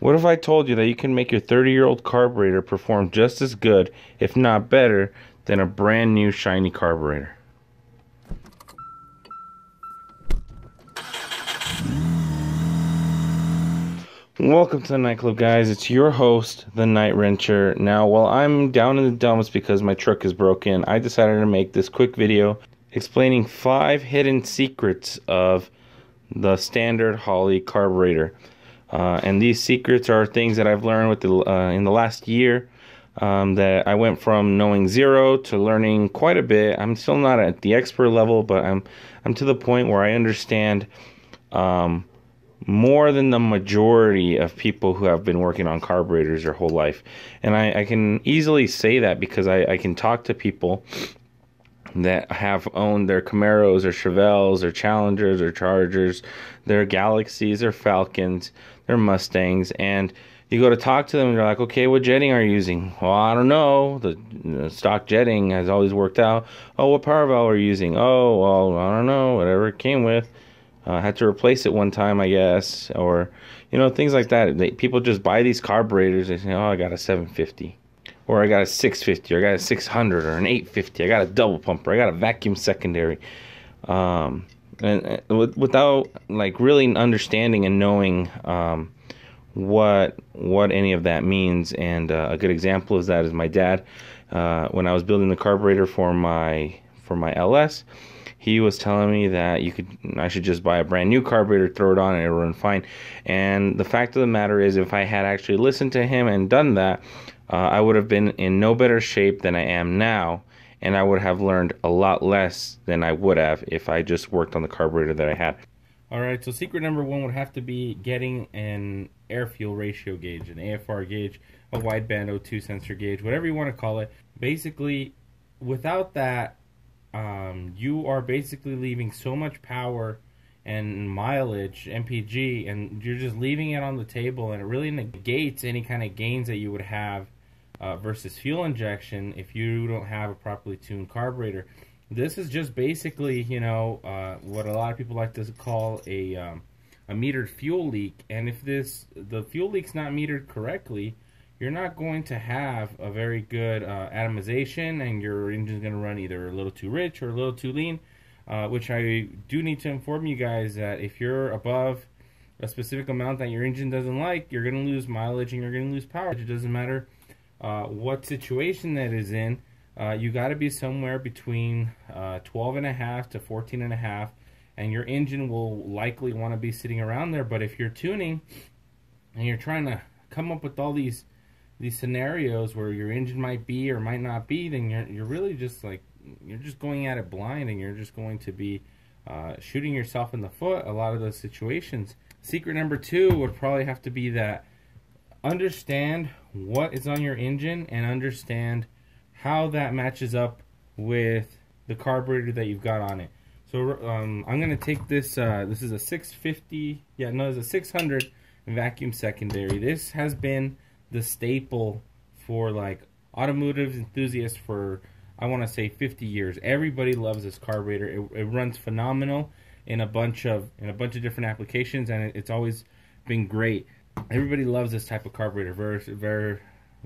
What if I told you that you can make your 30-year-old carburetor perform just as good, if not better, than a brand new shiny carburetor? Welcome to the Nightclub, guys. It's your host, the Night Wrencher. Now, while I'm down in the dumps because my truck is broken, I decided to make this quick video explaining 5 hidden secrets of the standard Holley carburetor. And these secrets are things that I've learned with the, in the last year, that I went from knowing zero to learning quite a bit. I'm still not at the expert level, but I'm to the point where I understand more than the majority of people who have been working on carburetors their whole life. And I can easily say that because I can talk to people that have owned their Camaros or Chevelles or Challengers or Chargers, their Galaxies or Falcons, their Mustangs, and you go to talk to them and they're like, okay, what jetting are you using? Well, I don't know. The stock jetting has always worked out. Oh, what power valve are you using? Oh, well, I don't know. Whatever it came with. I had to replace it one time, I guess, or, you know, things like that. People just buy these carburetors. They say, oh, I got a 750, or I got a 650, or I got a 600, or an 850. I got a double pumper. I got a vacuum secondary. And without, like, really understanding and knowing what any of that means. And a good example of that is my dad. When I was building the carburetor for my LS, he was telling me that I should just buy a brand new carburetor, throw it on, and it'll run fine. And the fact of the matter is, if I had actually listened to him and done that, I would have been in no better shape than I am now, and I would have learned a lot less than I would have if I just worked on the carburetor that I had. All right, so secret number one would have to be getting an air fuel ratio gauge, an AFR gauge, a wideband O2 sensor gauge, whatever you want to call it. Basically, without that, you are basically leaving so much power and mileage, MPG, and you're just leaving it on the table, and it really negates any kind of gains that you would have versus fuel injection if you don't have a properly tuned carburetor. This is just basically, you know, what a lot of people like to call a metered fuel leak, and if the fuel leak's not metered correctly, you're not going to have a very good atomization, and your engine's going to run either a little too rich or a little too lean, which I do need to inform you guys that if you're above a specific amount that your engine doesn't like, you're going to lose mileage and you're going to lose power. It doesn't matter what situation that is in. You got to be somewhere between 12.5 to 14.5, and your engine will likely want to be sitting around there. But if you're tuning and you're trying to come up with all these scenarios where your engine might be or might not be, then you're really just like, you're just going at it blind, and you're just going to be shooting yourself in the foot a lot of those situations. Secret number two would probably have to be that understand what is on your engine and understand how that matches up with the carburetor that you've got on it. So I'm gonna take this, this is a 650, yeah, no, it's a 600 vacuum secondary. This has been the staple for, like, automotive enthusiasts for, I want to say, 50 years. Everybody loves this carburetor. It runs phenomenal in a bunch of different applications, and it's always been great. Everybody loves this type of carburetor,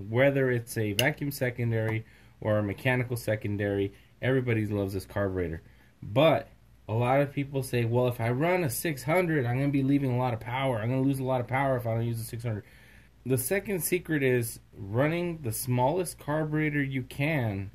whether it's a vacuum secondary or a mechanical secondary. Everybody loves this carburetor. But a lot of people say, well, if I run a 600, I'm going to be leaving a lot of power. I'm going to lose a lot of power if I don't use a 600. The second secret is running the smallest carburetor you can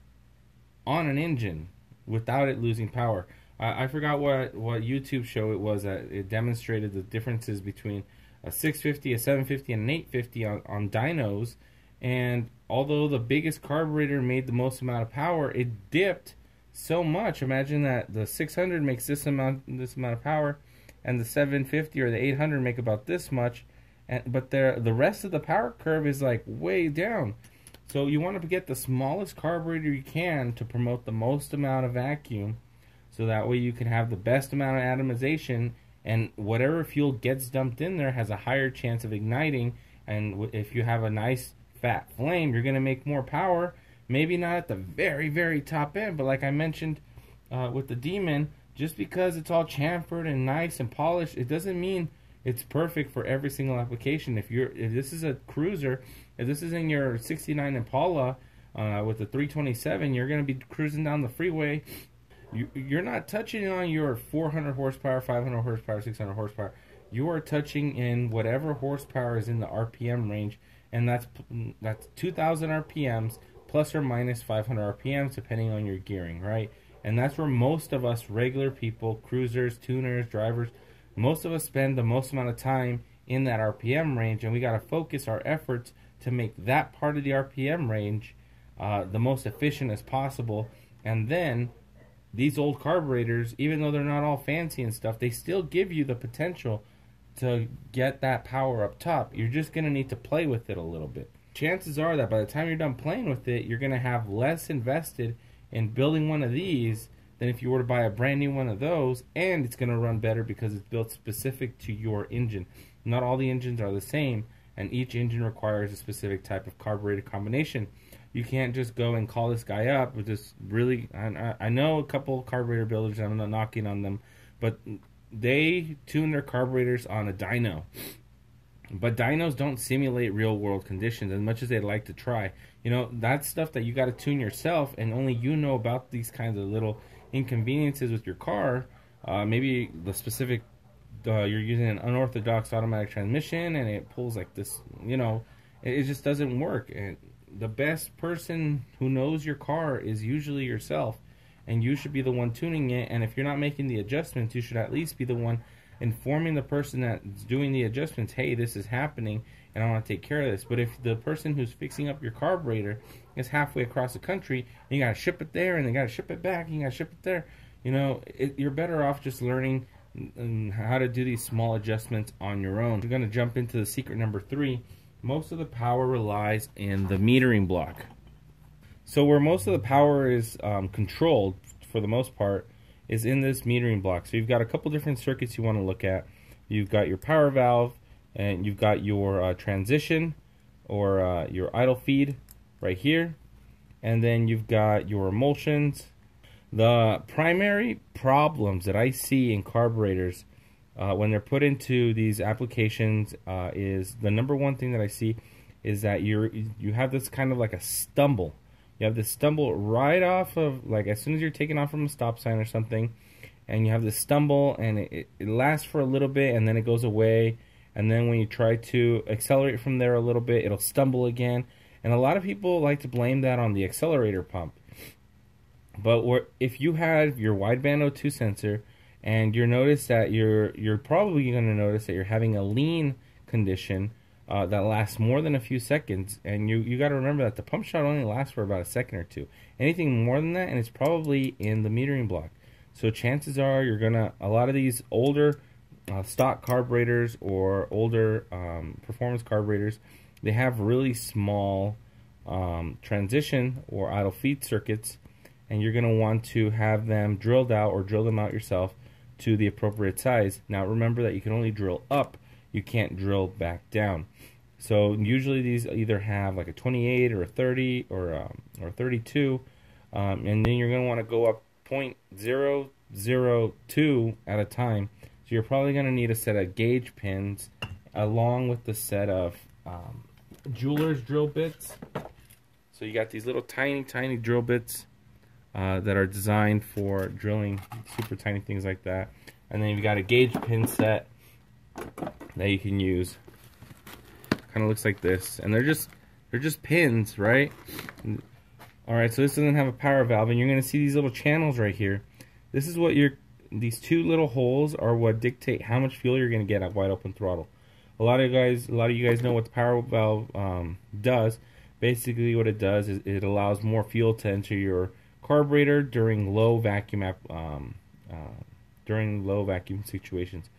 on an engine without it losing power. I forgot what YouTube show it was that it demonstrated the differences between a 650, a 750, and an 850 on dynos. And although the biggest carburetor made the most amount of power, it dipped so much. Imagine that the 600 makes this amount of power, and the 750 or the 800 make about this much, but the rest of the power curve is like way down. So you want to get the smallest carburetor you can to promote the most amount of vacuum, so that way you can have the best amount of atomization, and whatever fuel gets dumped in there has a higher chance of igniting. And if you have a nice fat flame, you're going to make more power. Maybe not at the very, very top end, but like I mentioned with the Demon, just because it's all chamfered and nice and polished, it doesn't mean It's perfect for every single application. If this is a cruiser, if this is in your '69 Impala with the 327, you're going to be cruising down the freeway. You're not touching on your 400 horsepower, 500 horsepower, 600 horsepower. You are touching in whatever horsepower is in the RPM range, and that's 2,000 RPMs plus or minus 500 RPMs depending on your gearing, right? And that's where most of us regular people, cruisers, tuners, drivers, most of us spend the most amount of time in that RPM range, and we got to focus our efforts to make that part of the RPM range the most efficient as possible. And then these old carburetors, even though they're not all fancy and stuff, they still give you the potential to get that power up top. You're just going to need to play with it a little bit. Chances are that by the time you're done playing with it, you're going to have less invested in building one of these than if you were to buy a brand new one of those, and it's going to run better because it's built specific to your engine. Not all the engines are the same, and each engine requires a specific type of carburetor combination. You can't just go and call this guy up with this really... I know a couple carburetor builders, and I'm not knocking on them, but they tune their carburetors on a dyno. But dynos don't simulate real-world conditions as much as they'd like to try. You know, that's stuff that you got to tune yourself, and only you know about these kinds of little inconveniences with your car. Maybe the specific... you're using an unorthodox automatic transmission, and it pulls like this, you know. It just doesn't work. And the best person who knows your car is usually yourself, and you should be the one tuning it. And if you're not making the adjustments, you should at least be the one informing the person that's doing the adjustments, hey, this is happening and I want to take care of this. But if the person who's fixing up your carburetor is halfway across the country, you got to ship it there, and they got to ship it back, and you got to ship it there, you know, you're better off just learning how to do these small adjustments on your own. We're going to jump into the secret number 3. Most of the power relies in the metering block. So where most of the power is controlled, for the most part, is in this metering block. So you've got a couple different circuits you want to look at. You've got your power valve, and you've got your transition, or your idle feed right here, and then you've got your emulsions. The primary problems that I see in carburetors when they're put into these applications is the number one thing that I see is that you have this kind of like a stumble. You have this stumble right off of, like, as soon as you're taking off from a stop sign or something, and you have this stumble, and it lasts for a little bit, and then it goes away, and then when you try to accelerate from there a little bit, it'll stumble again. And a lot of people like to blame that on the accelerator pump. But if you have your wideband O2 sensor, and you notice that you're probably going to notice that you're having a lean condition that lasts more than a few seconds, and you got to remember that the pump shot only lasts for about a second or two. Anything more than that, and it's probably in the metering block. So chances are you're gonna, a lot of these older stock carburetors or older performance carburetors, they have really small transition or idle feed circuits, and you're gonna want to have them drilled out or drill them out yourself to the appropriate size. Now remember that you can only drill up, you can't drill back down. So usually these either have like a 28 or a 30 or 32, and then you're going to want to go up 0.002 at a time. So you're probably going to need a set of gauge pins along with the set of jeweler's drill bits. So you got these little tiny drill bits that are designed for drilling super tiny things like that. And then you've got a gauge pin set that you can use. Kind of looks like this, and they're just pins, right? Alright, so this doesn't have a power valve, and you're going to see these little channels right here. This is what these two little holes are what dictate how much fuel you're going to get at wide open throttle. A lot of you guys know what the power valve does. Basically what it does is it allows more fuel to enter your carburetor during low vacuum situations.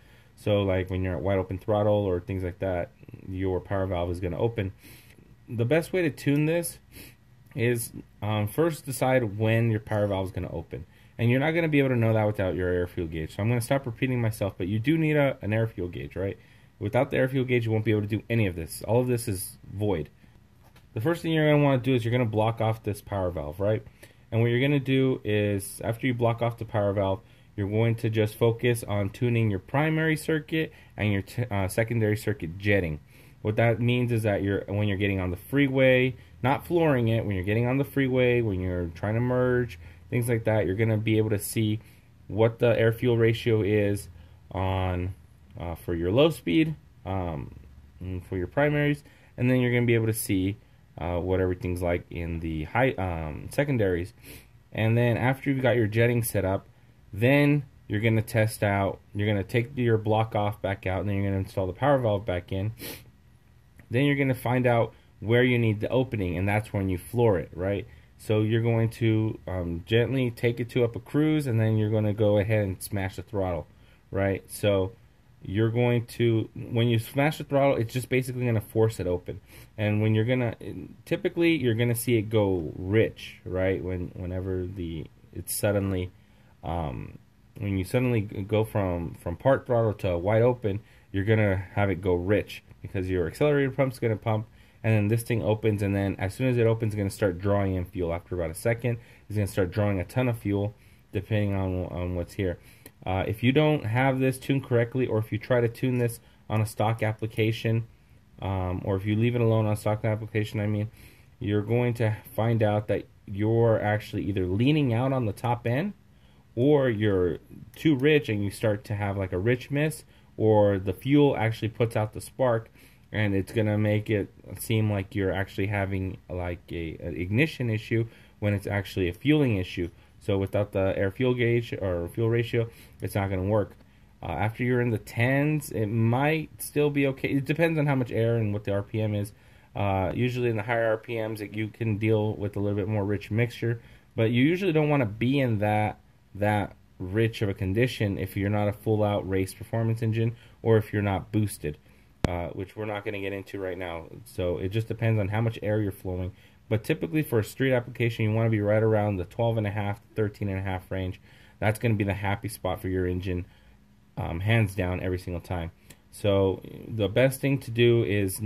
So like when you're at wide open throttle or things like that, your power valve is going to open. The best way to tune this is first decide when your power valve is going to open. And you're not going to be able to know that without your air fuel gauge. So I'm going to stop repeating myself, but you do need an air fuel gauge, right? Without the air fuel gauge, you won't be able to do any of this. All of this is void. The first thing you're going to want to do is you're going to block off this power valve, right? And what you're going to do is, after you block off the power valve, You're going to just focus on tuning your primary circuit and your secondary circuit jetting. What that means is that when you're getting on the freeway, not flooring it, when you're getting on the freeway, when you're trying to merge, things like that, you're going to be able to see what the air-fuel ratio is on for your low speed, for your primaries, and then you're going to be able to see what everything's like in the high secondaries. And then after you've got your jetting set up, then you're going to test out, you're going to take your block off back out, and then you're going to install the power valve back in. Then you're going to find out where you need the opening, and that's when you floor it, right? So you're going to gently take it to up a cruise, and then you're going to go ahead and smash the throttle, right? So you're going to, when you smash the throttle, it's just basically going to force it open. And when you're going to, typically you're going to see it go rich, right? Whenever it's suddenly, when you suddenly go from part throttle to wide open, you're going to have it go rich because your accelerator pump's going to pump. And then this thing opens, and then as soon as it opens, it's going to start drawing in fuel. After about a second, it's going to start drawing a ton of fuel, depending on what's here. If you don't have this tuned correctly, or if you try to tune this on a stock application, or if you leave it alone on a stock application, I mean, you're going to find out that you're actually either leaning out on the top end, or you're too rich and you start to have like a rich miss, or the fuel actually puts out the spark. And it's going to make it seem like you're actually having like an ignition issue when it's actually a fueling issue. So without the air-fuel gauge or fuel ratio, it's not going to work. After you're in the 10s, it might still be okay. It depends on how much air and what the RPM is. Usually in the higher RPMs, you can deal with a little bit more rich mixture. But you usually don't want to be in that rich of a condition if you're not a full-out race performance engine or if you're not boosted. Which we're not going to get into right now. So it just depends on how much air you're flowing. But typically for a street application, you want to be right around the 12.5, 13.5 range. That's going to be the happy spot for your engine, hands down, every single time. So the best thing to do is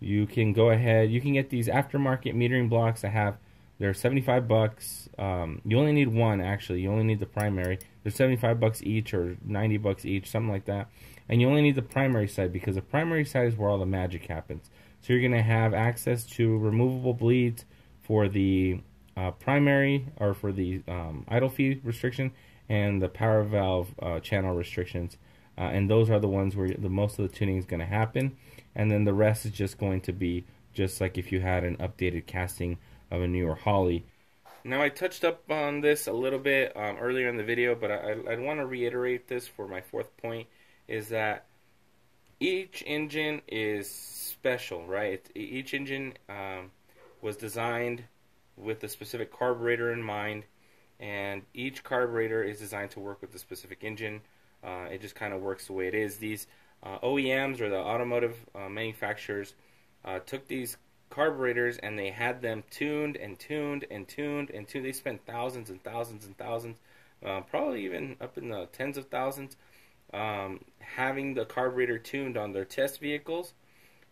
you can go ahead. You can get these aftermarket metering blocks. They're $75. You only need one, actually. You only need the primary. They're $75 each or $90 each, something like that. And you only need the primary side because the primary side is where all the magic happens. So you're going to have access to removable bleeds for the primary or for the idle feed restriction and the power valve channel restrictions. And those are the ones where the most of the tuning is going to happen. And then the rest is just going to be just like if you had an updated casting of a newer Holley. Now I touched up on this a little bit earlier in the video, but I want to reiterate this for my fourth point. Is that each engine is special, right? Each engine was designed with a specific carburetor in mind, and each carburetor is designed to work with a specific engine. It just kind of works the way it is. These OEMs, or the automotive manufacturers, took these carburetors and they had them tuned and tuned and tuned and tuned. They spent thousands and thousands and thousands, probably even up in the tens of thousands, having the carburetor tuned on their test vehicles.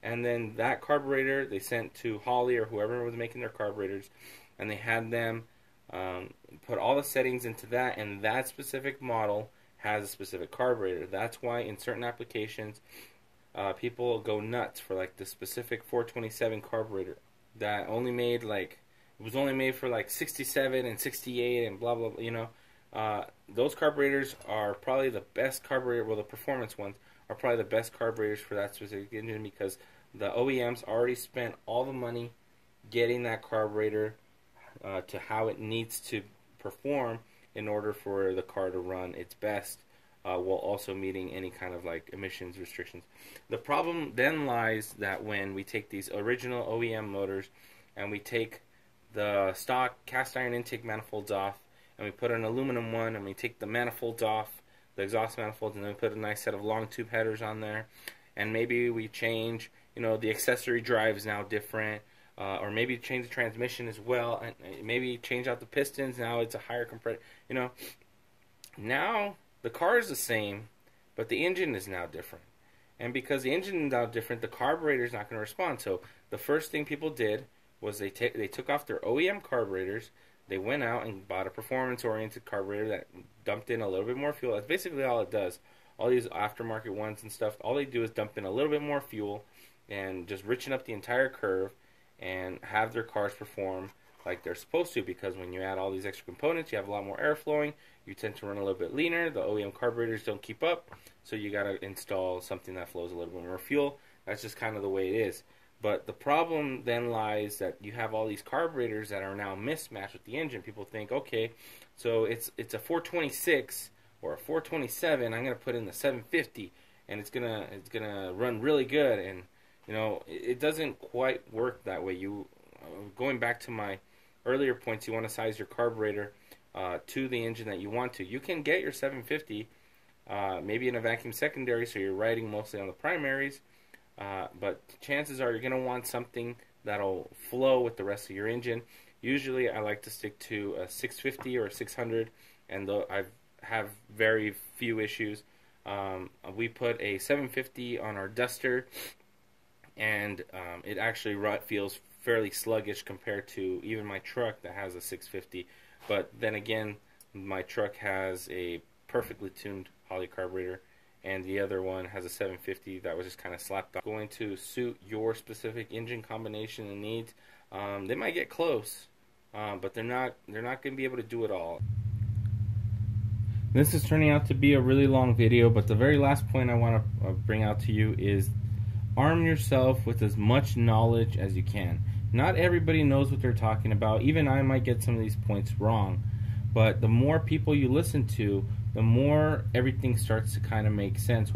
And then that carburetor they sent to Holley or whoever was making their carburetors, and they had them put all the settings into that, and that specific model has a specific carburetor. That's why in certain applications people go nuts for like the specific 427 carburetor that only made like, it was only made for like 67 and 68 and blah blah blah, you know. Those carburetors are probably the best carburetor, well, the performance ones are probably the best carburetors for that specific engine because the OEMs already spent all the money getting that carburetor to how it needs to perform in order for the car to run its best while also meeting any kind of like emissions restrictions. The problem then lies that when we take these original OEM motors and we take the stock cast iron intake manifolds off, and we put an aluminum one, and we take the manifolds off, the exhaust manifolds, and then we put a nice set of long tube headers on there, and maybe we change, you know, the accessory drive is now different, or maybe change the transmission as well, and maybe change out the pistons, now it's a higher compression, you know. Now, the car is the same, but the engine is now different, and because the engine is now different, the carburetor is not going to respond. So the first thing people did was they took off their OEM carburetors, They went out and bought a performance-oriented carburetor that dumped in a little bit more fuel. That's basically all it does. All these aftermarket ones and stuff, all they do is dump in a little bit more fuel and just richen up the entire curve and have their cars perform like they're supposed to, because when you add all these extra components, you have a lot more air flowing, you tend to run a little bit leaner, the OEM carburetors don't keep up, so you got to install something that flows a little bit more fuel. That's just kind of the way it is. But the problem then lies that you have all these carburetors that are now mismatched with the engine. People think, okay, so it's a 426 or a 427, I'm going to put in the 750 and it's going to run really good, and you know, it doesn't quite work that way. You going back to my earlier points, you want to size your carburetor to the engine that you want to. You can get your 750 maybe in a vacuum secondary, so you're riding mostly on the primaries, but chances are you're going to want something that'll flow with the rest of your engine. Usually I like to stick to a 650 or a 600, and I have very few issues. We put a 750 on our Duster, and it actually feels fairly sluggish compared to even my truck that has a 650. But then again, my truck has a perfectly tuned Holley carburetor, and the other one has a 750 that was just kind of slapped on. Going to suit your specific engine combination and needs. They might get close, but they're not going to be able to do it all. This is turning out to be a really long video, but the very last point I want to bring out to you is arm yourself with as much knowledge as you can. Not everybody knows what they're talking about. Even I might get some of these points wrong, but the more people you listen to, the more everything starts to kind of make sense.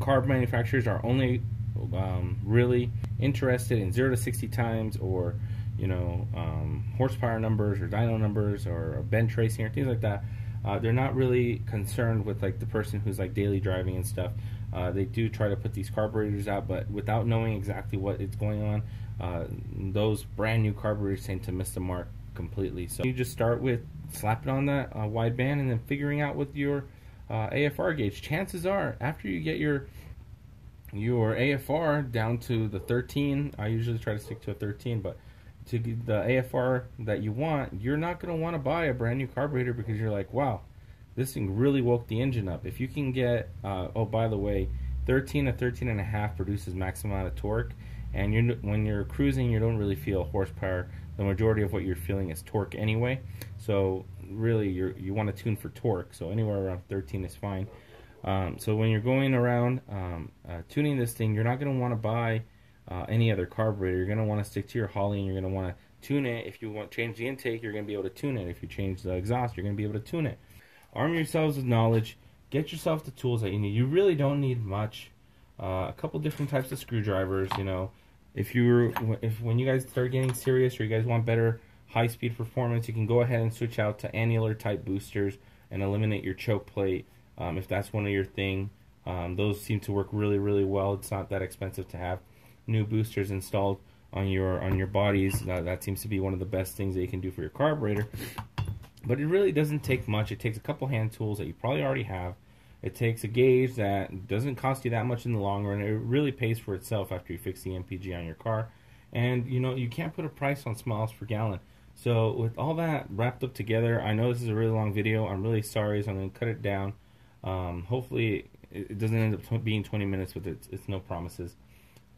Carb manufacturers are only really interested in 0 to 60 times, or you know, horsepower numbers or dyno numbers or bend tracing or things like that. They're not really concerned with like the person who's like daily driving and stuff. They do try to put these carburetors out, but without knowing exactly what is going on, those brand new carburetors tend to miss the mark completely. So you just start with slapping on that wide band and then figuring out with your AFR gauge. Chances are, after you get your AFR down to the 13, I usually try to stick to a 13, but to get the AFR that you want, you're not going to want to buy a brand new carburetor, because you're like, wow, this thing really woke the engine up. If you can get, oh, by the way, 13 to 13.5 produces maximum amount of torque, and when you're cruising, you don't really feel horsepower. The majority of what you're feeling is torque anyway, so really you want to tune for torque, so anywhere around 13 is fine. So when you're going around tuning this thing, you're not going to want to buy any other carburetor. You're going to want to stick to your Holley, and you're going to want to tune it. If you want to change the intake, you're going to be able to tune it. If you change the exhaust, you're going to be able to tune it. Arm yourselves with knowledge. Get yourself the tools that you need. You really don't need much. A couple different types of screwdrivers. You know, when you guys start getting serious, or you guys want better high-speed performance, you can go ahead and switch out to annular type boosters and eliminate your choke plate if that's one of your thing. Those seem to work really, really well. It's not that expensive to have new boosters installed on your bodies. That seems to be one of the best things that you can do for your carburetor. But it really doesn't take much. It takes a couple hand tools that you probably already have. It takes a gauge that doesn't cost you that much in the long run. It really pays for itself after you fix the MPG on your car. And you know, you can't put a price on miles per gallon. So with all that wrapped up together, I know this is a really long video. I'm really sorry, so I'm going to cut it down. Hopefully it doesn't end up being 20 minutes, but it's no promises.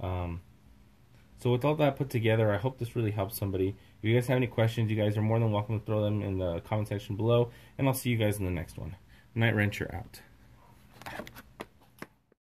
So with all that put together, I hope this really helps somebody. If you guys have any questions, you guys are more than welcome to throw them in the comment section below, and I'll see you guys in the next one. Night Wrencher out.